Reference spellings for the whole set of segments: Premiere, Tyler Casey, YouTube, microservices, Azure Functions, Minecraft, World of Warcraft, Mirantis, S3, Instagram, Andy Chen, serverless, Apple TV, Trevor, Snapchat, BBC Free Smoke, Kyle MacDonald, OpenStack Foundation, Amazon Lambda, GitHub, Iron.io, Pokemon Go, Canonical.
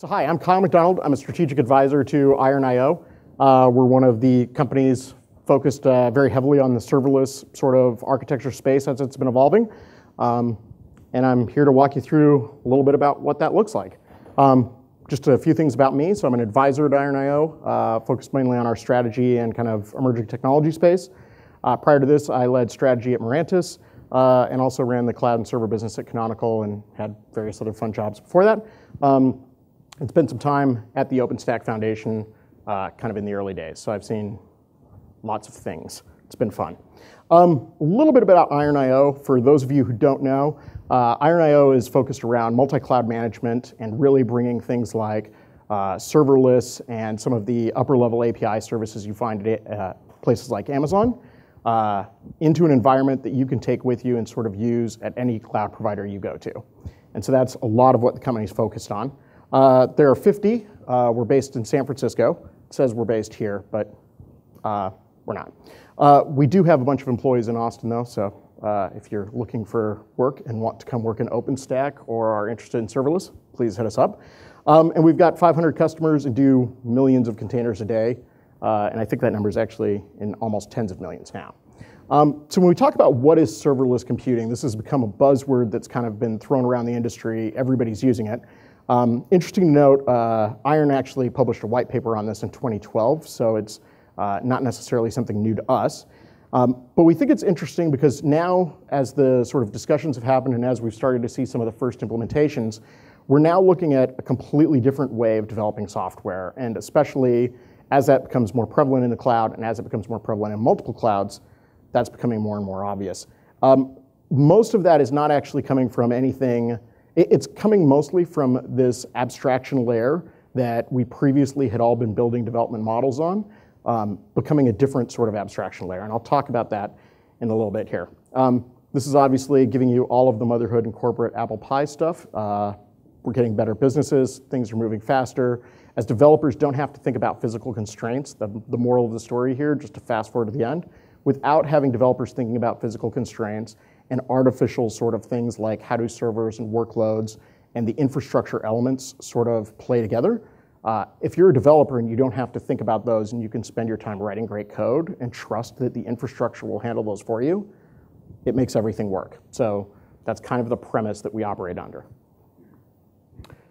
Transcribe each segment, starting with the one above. So hi, I'm Kyle MacDonald. I'm a strategic advisor to Iron.io. We're one of the companies focused very heavily on the serverless sort of architecture space as it's been evolving. And I'm here to walk you through a little bit about what that looks like. Just a few things about me. So I'm an advisor at Iron.io, focused mainly on our strategy and kind of emerging technology space. Prior to this, I led strategy at Mirantis and also ran the cloud and server business at Canonical and had various other fun jobs before that. And spent some time at the OpenStack Foundation kind of in the early days. So I've seen lots of things. It's been fun. A little bit about Iron.io. For those of you who don't know, Iron.io is focused around multi-cloud management and really bringing things like serverless and some of the upper-level API services you find at places like Amazon into an environment that you can take with you and sort of use at any cloud provider you go to. And so that's a lot of what the company's focused on. There are 50. We're based in San Francisco. It says we're based here, but we're not. We do have a bunch of employees in Austin, though, so if you're looking for work and want to come work in OpenStack or are interested in serverless, please hit us up. And we've got 500 customers and do millions of containers a day, and I think that number is actually in almost tens of millions now. So when we talk about what is serverless computing, this has become a buzzword that's kind of been thrown around the industry. Everybody's using it. Interesting to note, Iron actually published a white paper on this in 2012, so it's not necessarily something new to us. But we think it's interesting because now, as the sort of discussions have happened and as we've started to see some of the first implementations, we're now looking at a completely different way of developing software, and especially as that becomes more prevalent in the cloud and as it becomes more prevalent in multiple clouds, that's becoming more and more obvious. Most of that is not actually coming from anything. It's coming mostly from this abstraction layer that we previously had all been building development models on, becoming a different sort of abstraction layer. And I'll talk about that in a little bit here. This is obviously giving you all of the motherhood and corporate apple pie stuff. We're getting better businesses. Things are moving faster. As developers don't have to think about physical constraints, the moral of the story here, just to fast forward to the end, without having developers thinking about physical constraints and artificial sort of things like how do servers and workloads and the infrastructure elements sort of play together. If you're a developer and you don't have to think about those and you can spend your time writing great code and trust that the infrastructure will handle those for you, it makes everything work. So that's kind of the premise that we operate under.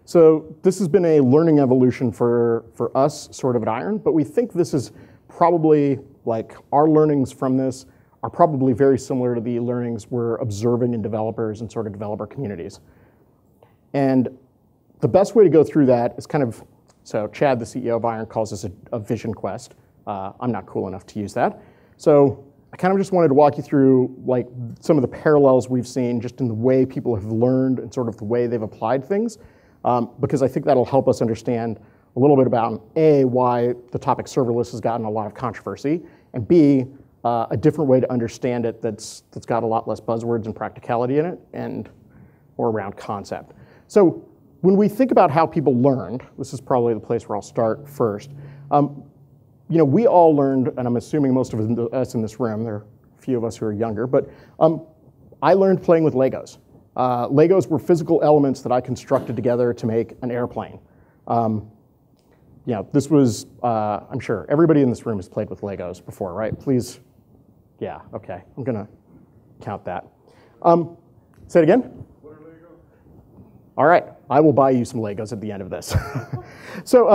So this has been a learning evolution for us sort of at Iron, but we think this is probably like our learnings from this are probably very similar to the learnings we're observing in developers and sort of developer communities. And the best way to go through that is kind of, so Chad, the CEO of Iron, calls this a vision quest. I'm not cool enough to use that. So I kind of just wanted to walk you through like some of the parallels we've seen just in the way people have learned and sort of the way they've applied things, because I think that'll help us understand a little bit about A, why the topic serverless has gotten a lot of controversy, and B, a different way to understand it that's got a lot less buzzwords and practicality in it and more around concept. So when we think about how people learned, this is probably the place where I'll start first. You know, we all learned, and I'm assuming most of us in this room, there are a few of us who are younger, but I learned playing with Legos. Legos were physical elements that I constructed together to make an airplane. You know, this was, I'm sure everybody in this room has played with Legos before, right? Please. Yeah, okay, I'm gonna count that. Say it again? What are Legos? All right, I will buy you some Legos at the end of this. So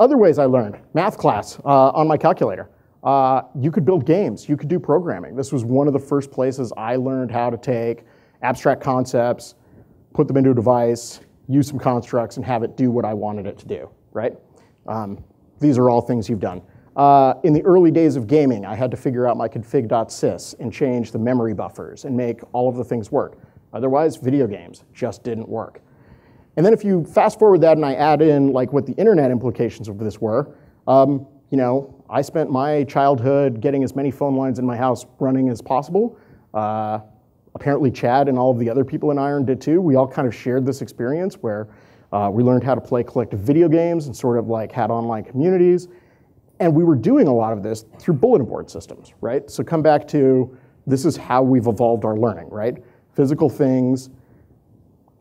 other ways I learned, math class on my calculator. You could build games, you could do programming. This was one of the first places I learned how to take abstract concepts, put them into a device, use some constructs and have it do what I wanted it to do, right? These are all things you've done. In the early days of gaming, I had to figure out my config.sys and change the memory buffers and make all of the things work. Otherwise, video games just didn't work. And then if you fast forward that and I add in like what the internet implications of this were, you know, I spent my childhood getting as many phone lines in my house running as possible. Apparently Chad and all of the other people in Iron did too. We all kind of shared this experience where we learned how to play collective video games and sort of like had online communities. And we were doing a lot of this through bulletin board systems, right? So come back to, this is how we've evolved our learning, right? Physical things,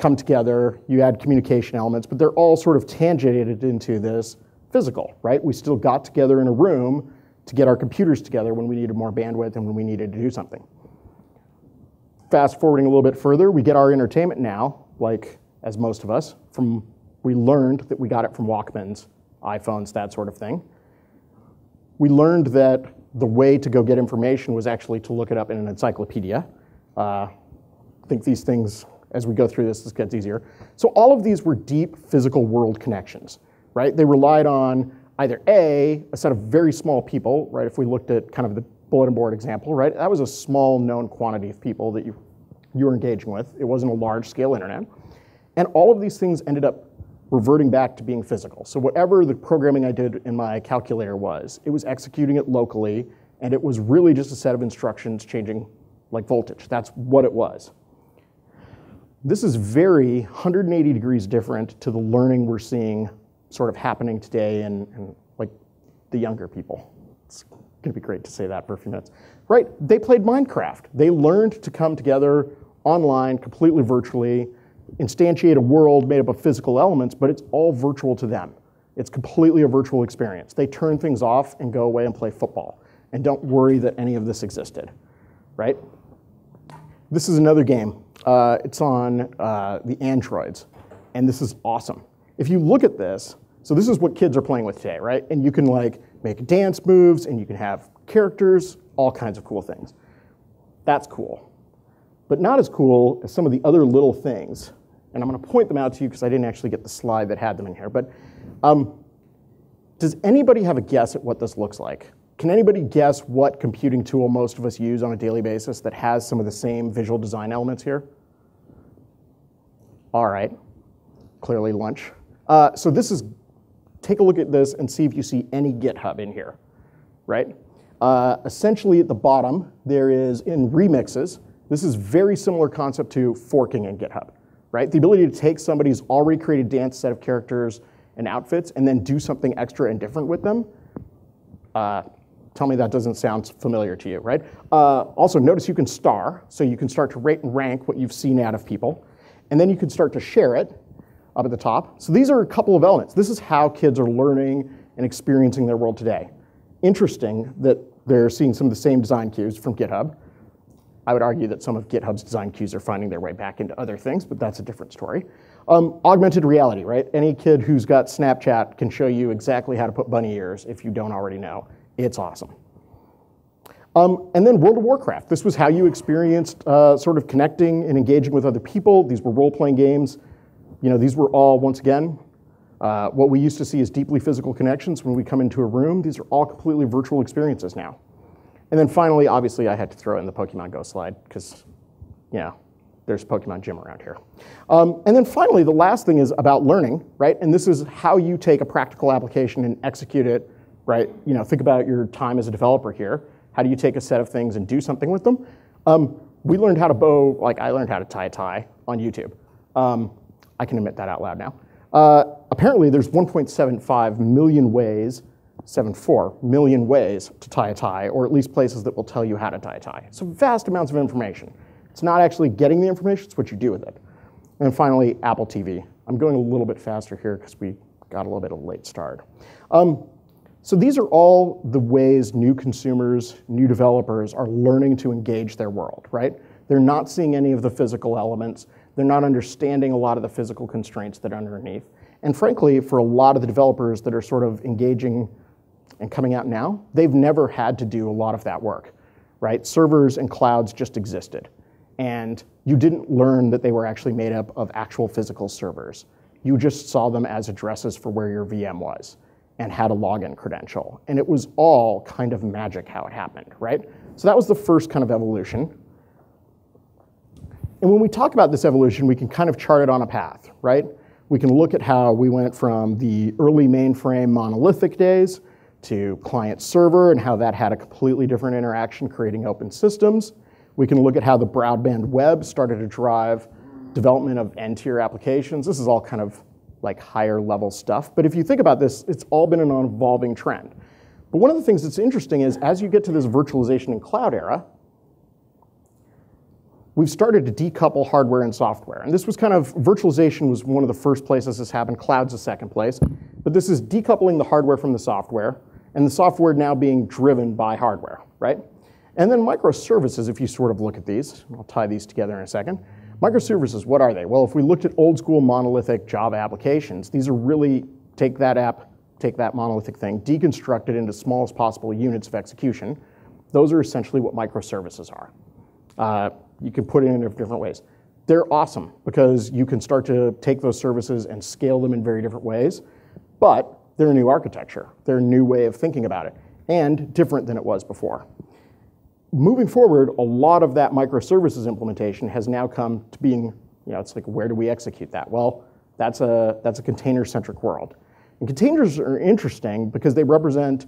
come together, you add communication elements, but they're all sort of tangented into this physical, right? We still got together in a room to get our computers together when we needed more bandwidth and when we needed to do something. Fast forwarding a little bit further, we get our entertainment now, like as most of us, from, we learned that we got it from Walkmans, iPhones, that sort of thing. We learned that the way to go get information was actually to look it up in an encyclopedia. I think these things, as we go through this, this gets easier. So all of these were deep physical world connections, right? They relied on either a set of very small people, right? If we looked at kind of the bulletin board example, right? That was a small known quantity of people that you were engaging with. It wasn't a large scale internet. And all of these things ended up reverting back to being physical. So whatever the programming I did in my calculator was, it was executing it locally, and it was really just a set of instructions changing like voltage. That's what it was. This is very 180 degrees different to the learning we're seeing sort of happening today in like the younger people. It's gonna be great to say that for a few minutes. Right, they played Minecraft. They learned to come together online, completely virtually, instantiate a world made up of physical elements, but it's all virtual to them. It's completely a virtual experience. They turn things off and go away and play football and don't worry that any of this existed, right? This is another game. It's on the Androids, and this is awesome. If you look at this, so this is what kids are playing with today, right? And you can like make dance moves, and you can have characters, all kinds of cool things. That's cool. But not as cool as some of the other little things. And I'm going to point them out to you because I didn't actually get the slide that had them in here. But does anybody have a guess at what this looks like? Can anybody guess what computing tool most of us use on a daily basis that has some of the same visual design elements here? All right. Clearly lunch. So this is, take a look at this and see if you see any GitHub in here, right? Essentially at the bottom, there is in remixes, this is very similar concept to forking in GitHub, right? The ability to take somebody's already created dance set of characters and outfits and then do something extra and different with them. Tell me that doesn't sound familiar to you, right? Also, notice you can star, so you can start to rate and rank what you've seen out of people, and then you can start to share it up at the top. So these are a couple of elements. This is how kids are learning and experiencing their world today. Interesting that they're seeing some of the same design cues from GitHub. I would argue that some of GitHub's design cues are finding their way back into other things, but that's a different story. Augmented reality, right? Any kid who's got Snapchat can show you exactly how to put bunny ears if you don't already know. It's awesome. And then World of Warcraft. This was how you experienced sort of connecting and engaging with other people. These were role-playing games. You know, these were all, once again, what we used to see as deeply physical connections when we come into a room. These are all completely virtual experiences now. And then finally, obviously, I had to throw in the Pokemon Go slide because, you know, there's Pokemon Gym around here. And then finally, the last thing is about learning, right? And this is how you take a practical application and execute it, right? You know, think about your time as a developer here. How do you take a set of things and do something with them? We learned how to bow, like I learned how to tie a tie on YouTube. I can admit that out loud now. Apparently, there's 1.75 million ways 74 million ways to tie a tie, or at least places that will tell you how to tie a tie. So vast amounts of information. It's not actually getting the information, it's what you do with it. And finally, Apple TV. I'm going a little bit faster here because we got a little bit of a late start. So these are all the ways new consumers, new developers are learning to engage their world, right? They're not seeing any of the physical elements. They're not understanding a lot of the physical constraints that are underneath. And frankly, for a lot of the developers that are sort of engaging and coming out now, they've never had to do a lot of that work, right? Servers and clouds just existed. And you didn't learn that they were actually made up of actual physical servers. You just saw them as addresses for where your VM was and had a login credential. And it was all kind of magic how it happened, right? So that was the first kind of evolution. And when we talk about this evolution, we can kind of chart it on a path, right? We can look at how we went from the early mainframe monolithic days to client server and how that had a completely different interaction creating open systems. We can look at how the broadband web started to drive development of end-tier applications. This is all kind of like higher level stuff. But if you think about this, it's all been an evolving trend. But one of the things that's interesting is as you get to this virtualization and cloud era, we've started to decouple hardware and software. And this was kind of, virtualization was one of the first places this happened, cloud's the second place. But this is decoupling the hardware from the software, and the software now being driven by hardware, right? And then microservices, if you sort of look at these, I'll tie these together in a second. Microservices, what are they? Well, if we looked at old school monolithic Java applications, these are really, take that app, take that monolithic thing, deconstruct it into smallest possible units of execution. Those are essentially what microservices are. You can put it in different ways. They're awesome because you can start to take those services and scale them in very different ways, but they're a new architecture. They're a new way of thinking about it and different than it was before. Moving forward, a lot of that microservices implementation has now come to being, you know, it's like, where do we execute that? Well, that's a container-centric world. And containers are interesting because they represent,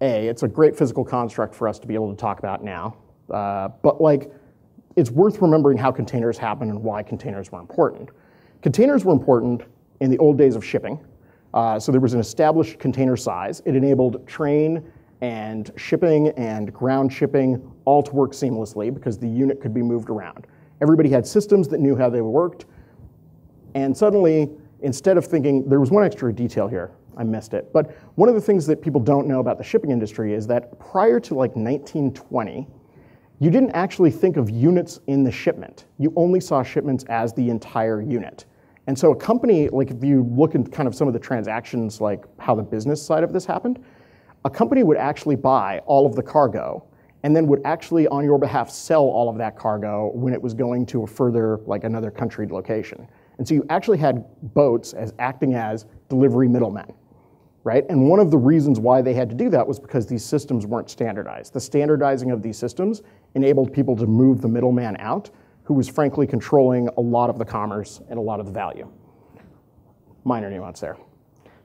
A, it's a great physical construct for us to be able to talk about now, but like, it's worth remembering how containers happen and why containers were important. Containers were important in the old days of shipping. So there was an established container size. It enabled train and shipping and ground shipping all to work seamlessly because the unit could be moved around. Everybody had systems that knew how they worked. And suddenly, instead of thinking, there was one extra detail here, I missed it. But one of the things that people don't know about the shipping industry is that prior to like 1920, you didn't actually think of units in the shipment. You only saw shipments as the entire unit. And so a company, like if you look at kind of some of the transactions, like how the business side of this happened, a company would actually buy all of the cargo and then would actually on your behalf sell all of that cargo when it was going to a further, like another country location. And so you actually had boats as acting as delivery middlemen, right? And one of the reasons why they had to do that was because these systems weren't standardized. The standardizing of these systems enabled people to move the middleman out, who was frankly controlling a lot of the commerce and a lot of the value. Minor nuance there.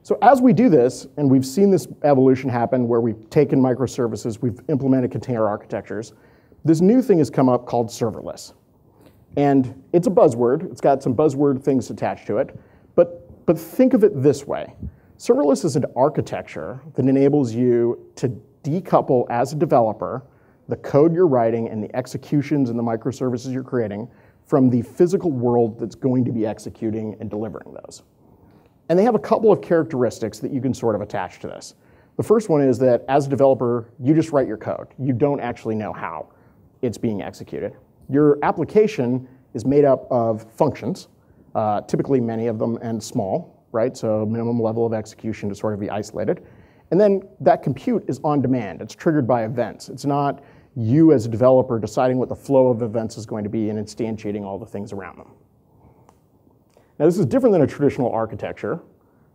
So as we do this, and we've seen this evolution happen where we've taken microservices, we've implemented container architectures, this new thing has come up called serverless. And it's a buzzword. It's got some buzzword things attached to it. But think of it this way. Serverless is an architecture that enables you to decouple as a developer the code you're writing and the executions and the microservices you're creating from the physical world that's going to be executing and delivering those. And they have a couple of characteristics that you can sort of attach to this. The first one is that as a developer, you just write your code. You don't actually know how it's being executed. Your application is made up of functions, typically many of them and small, right? So minimum level of execution to sort of be isolated. And then that compute is on demand. It's triggered by events. It's not you as a developer deciding what the flow of events is going to be and instantiating all the things around them. Now this is different than a traditional architecture,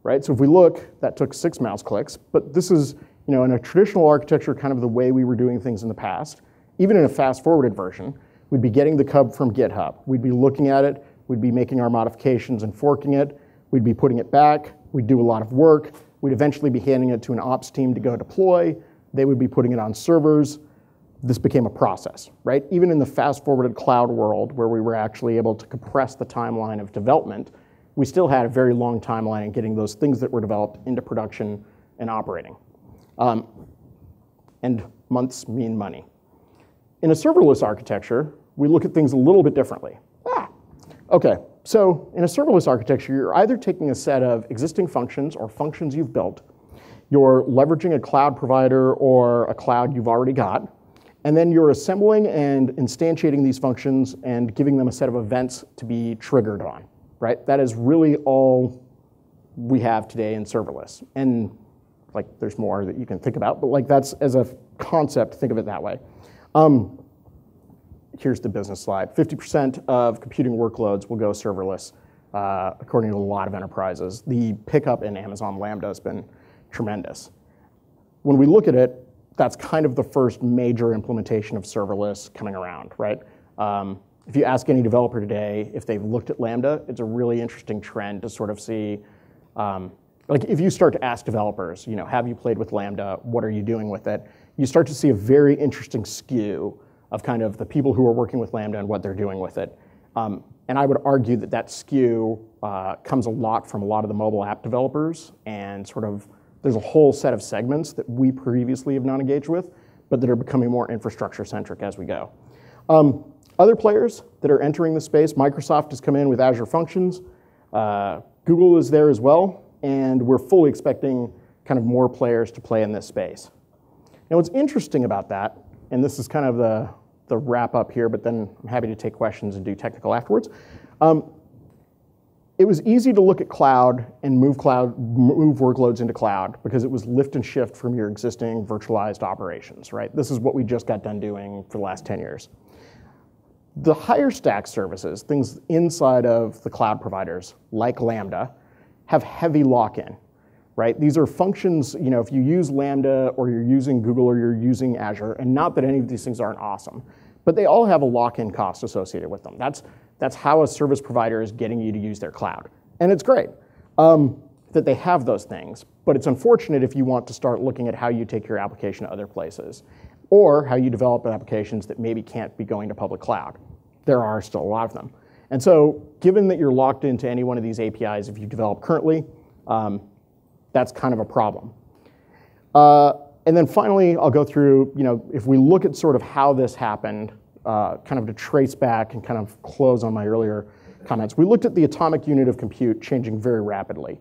right? So if we look, that took 6 mouse clicks, but this is, you know, in a traditional architecture, kind of the way we were doing things in the past. Even in a fast-forwarded version, we'd be getting the code from GitHub. We'd be looking at it. We'd be making our modifications and forking it. We'd be putting it back. We'd do a lot of work. We'd eventually be handing it to an ops team to go deploy. They would be putting it on servers. This became a process, right? Even in the fast-forwarded cloud world where we were actually able to compress the timeline of development, we still had a very long timeline in getting those things that were developed into production and operating. And months mean money. In a serverless architecture, we look at things a little bit differently. Okay, so in a serverless architecture, you're either taking a set of existing functions or functions you've built, you're leveraging a cloud provider or a cloud you've already got, and then you're assembling and instantiating these functions and giving them a set of events to be triggered on, right? That is really all we have today in serverless. And like, there's more that you can think about, but like that's, as a concept, think of it that way. Here's the business slide. 50% of computing workloads will go serverless, according to a lot of enterprises. The pickup in Amazon Lambda has been tremendous. When we look at it, that's kind of the first major implementation of serverless coming around, right? If you ask any developer today if they've looked at Lambda, it's a really interesting trend to sort of see. Like if you start to ask developers, you know, have you played with Lambda? What are you doing with it? You start to see a very interesting skew of kind of the people who are working with Lambda and what they're doing with it. And I would argue that that skew comes a lot from a lot of the mobile app developers, and sort of there's a whole set of segments that we previously have not engaged with, but that are becoming more infrastructure centric as we go. Other players that are entering the space, Microsoft has come in with Azure Functions. Google is there as well, and we're fully expecting kind of more players to play in this space. Now what's interesting about that, and this is kind of the wrap up here, but then I'm happy to take questions and do technical afterwards. It was easy to look at cloud and move workloads into cloud because it was lift and shift from your existing virtualized operations, right? This is what we just got done doing for the last 10 years. The higher stack services, things inside of the cloud providers like Lambda, have heavy lock-in, right? These are functions, you know, if you use Lambda or you're using Google or you're using Azure, and not that any of these things aren't awesome, but they all have a lock-in cost associated with them. That's how a service provider is getting you to use their cloud. And it's great that they have those things, but it's unfortunate if you want to start looking at how you take your application to other places or how you develop applications that maybe can't be going to public cloud. There are still a lot of them. And so given that you're locked into any one of these APIs if you develop currently, that's kind of a problem. And then finally, I'll go through, you know, if we look at sort of how this happened, kind of to trace back and kind of close on my earlier comments. We looked at the atomic unit of compute changing very rapidly.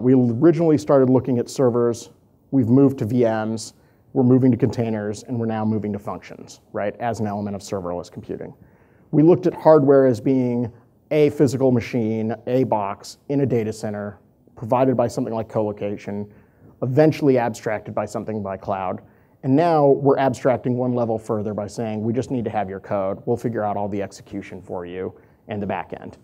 We originally started looking at servers, we've moved to VMs, we're moving to containers, and we're now moving to functions, right, as an element of serverless computing. We looked at hardware as being a physical machine, a box in a data center, provided by something like co-location, eventually abstracted by something like cloud. And now we're abstracting one level further by saying, we just need to have your code. We'll figure out all the execution for you and the back end.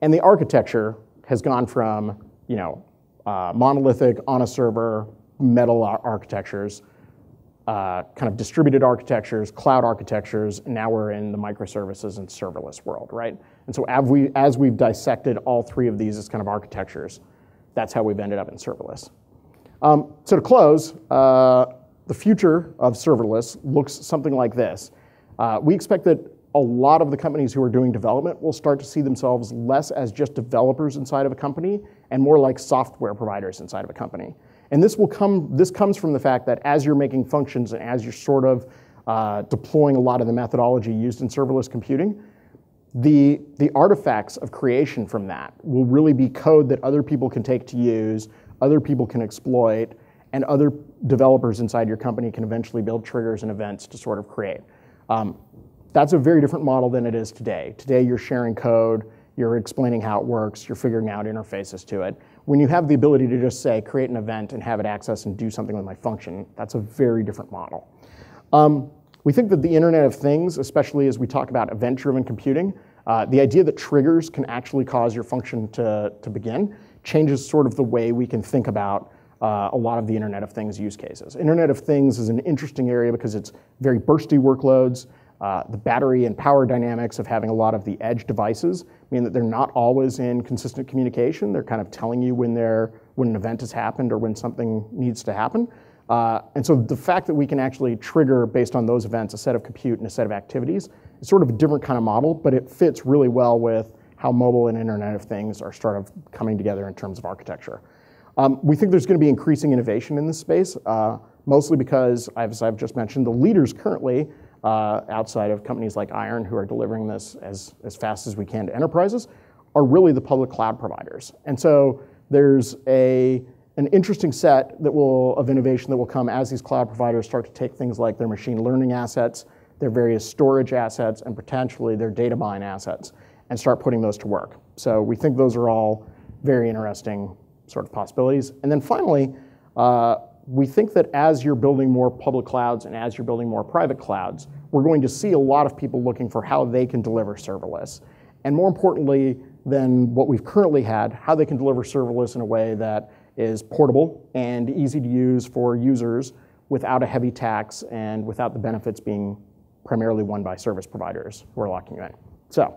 And the architecture has gone from, you know, monolithic on a server, metal architectures, kind of distributed architectures, cloud architectures, and now we're in the microservices and serverless world, right? And so as we've dissected all three of these as kind of architectures, that's how we've ended up in serverless. So to close, the future of serverless looks something like this. We expect that a lot of the companies who are doing development will start to see themselves less as just developers inside of a company and more like software providers inside of a company. And this comes from the fact that as you're making functions and as you're sort of deploying a lot of the methodology used in serverless computing, the artifacts of creation from that will really be code that other people can take to use, other people can exploit, and other developers inside your company can eventually build triggers and events to sort of create. That's a very different model than it is today. Today you're sharing code, you're explaining how it works, you're figuring out interfaces to it. When you have the ability to just say, create an event and have it access and do something with my function, that's a very different model. We think that the Internet of Things, especially as we talk about event-driven computing, the idea that triggers can actually cause your function to begin changes sort of the way we can think about a lot of the Internet of Things use cases. Internet of Things is an interesting area because it's very bursty workloads. The battery and power dynamics of having a lot of the edge devices mean that they're not always in consistent communication. They're kind of telling you when an event has happened or when something needs to happen. And so the fact that we can actually trigger, based on those events, a set of compute and a set of activities is sort of a different kind of model, but it fits really well with how mobile and Internet of Things are sort of coming together in terms of architecture. We think there's going to be increasing innovation in this space, mostly because, as I've just mentioned, the leaders currently outside of companies like Iron, who are delivering this as fast as we can to enterprises, are really the public cloud providers. And so there's an interesting set of innovation that will come as these cloud providers start to take things like their machine learning assets, their various storage assets, and potentially their data mine assets, and start putting those to work. So we think those are all very interesting sort of possibilities. And then finally, we think that as you're building more public clouds and as you're building more private clouds, we're going to see a lot of people looking for how they can deliver serverless. And more importantly than what we've currently had, how they can deliver serverless in a way that is portable and easy to use for users without a heavy tax and without the benefits being primarily won by service providers who are locking you in. So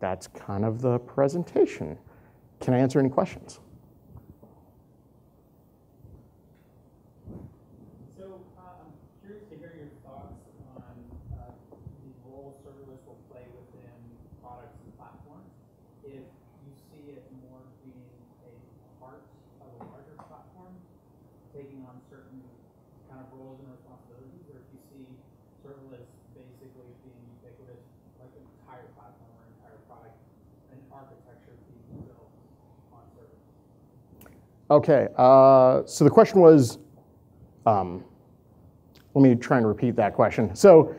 that's kind of the presentation. Can I answer any questions? So I'm curious to hear your thoughts on the role serverless will play within products and platforms. If you see it more being a part of a larger platform, taking on certain kind of roles and responsibilities, or if you see serverless basically basically being ubiquitous, like an entire platform or entire product, an architecture being built on servers. Okay, so the question was, let me try and repeat that question. So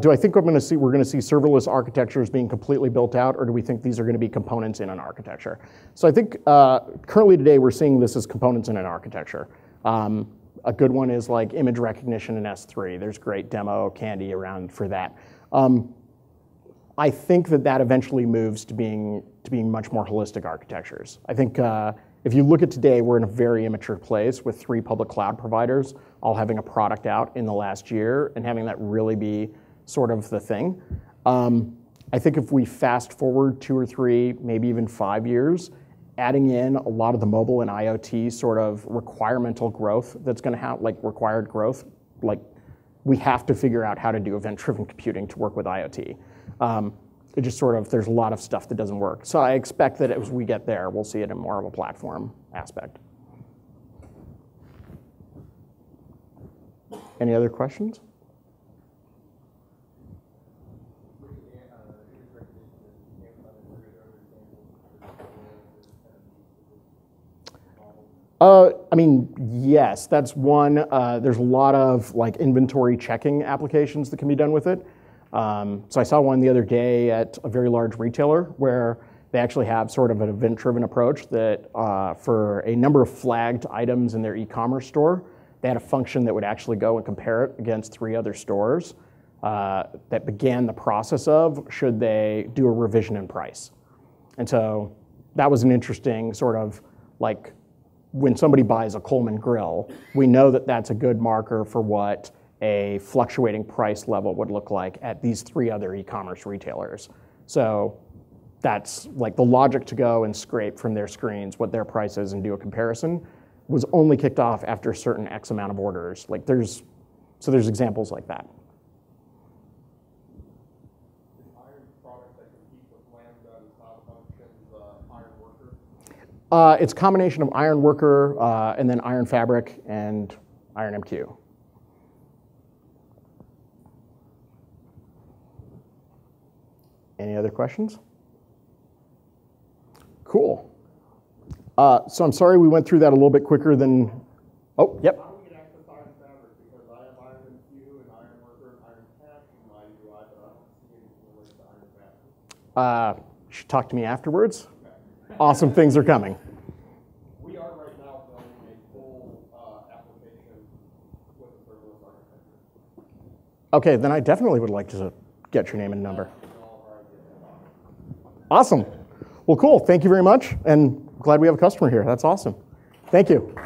do I think we're going to see serverless architectures being completely built out, or do we think these are going to be components in an architecture? So I think currently today we're seeing this as components in an architecture. A good one is like image recognition in S3. There's great demo candy around for that. I think that eventually moves to being much more holistic architectures. I think if you look at today, we're in a very immature place with 3 public cloud providers all having a product out in the last year and having that really be sort of the thing. I think if we fast forward 2 or 3, maybe even 5 years, adding in a lot of the mobile and IoT sort of requiremental growth that's going to have, like required growth, like we have to figure out how to do event-driven computing to work with IoT. It just sort of, there's a lot of stuff that doesn't work. So I expect that as we get there, we'll see it in more of a platform aspect. Any other questions? I mean, yes, that's one. There's a lot of like inventory checking applications that can be done with it. So I saw one the other day at a very large retailer where they actually have sort of an event-driven approach that for a number of flagged items in their e-commerce store, they had a function that would actually go and compare it against 3 other stores that began the process of should they do a revision in price. And so that was an interesting sort of like when somebody buys a Coleman grill, we know that that's a good marker for what a fluctuating price level would look like at these 3 other e-commerce retailers. So that's like the logic to go and scrape from their screens what their price is and do a comparison was only kicked off after a certain X amount of orders. Like there's examples like that. Is Iron product that compete with Lambda and Cloud Functions, Iron Worker? It's a combination of Iron Worker and then Iron Fabric and Iron MQ. Any other questions? Cool. So I'm sorry we went through that a little bit quicker than, oh, yep. How do we get access to Iron Fabric? Because I have Iron MQ and Iron Worker and Iron Cache in my UI, but I don't see anything related to Iron Fabric. You should talk to me afterwards. Okay. Awesome things are coming. We are right now building a full application with a serverless architecture. Okay, then I definitely would like to get your name and number. Awesome. Well, cool. Thank you very much. And I'm glad we have a customer here. That's awesome. Thank you.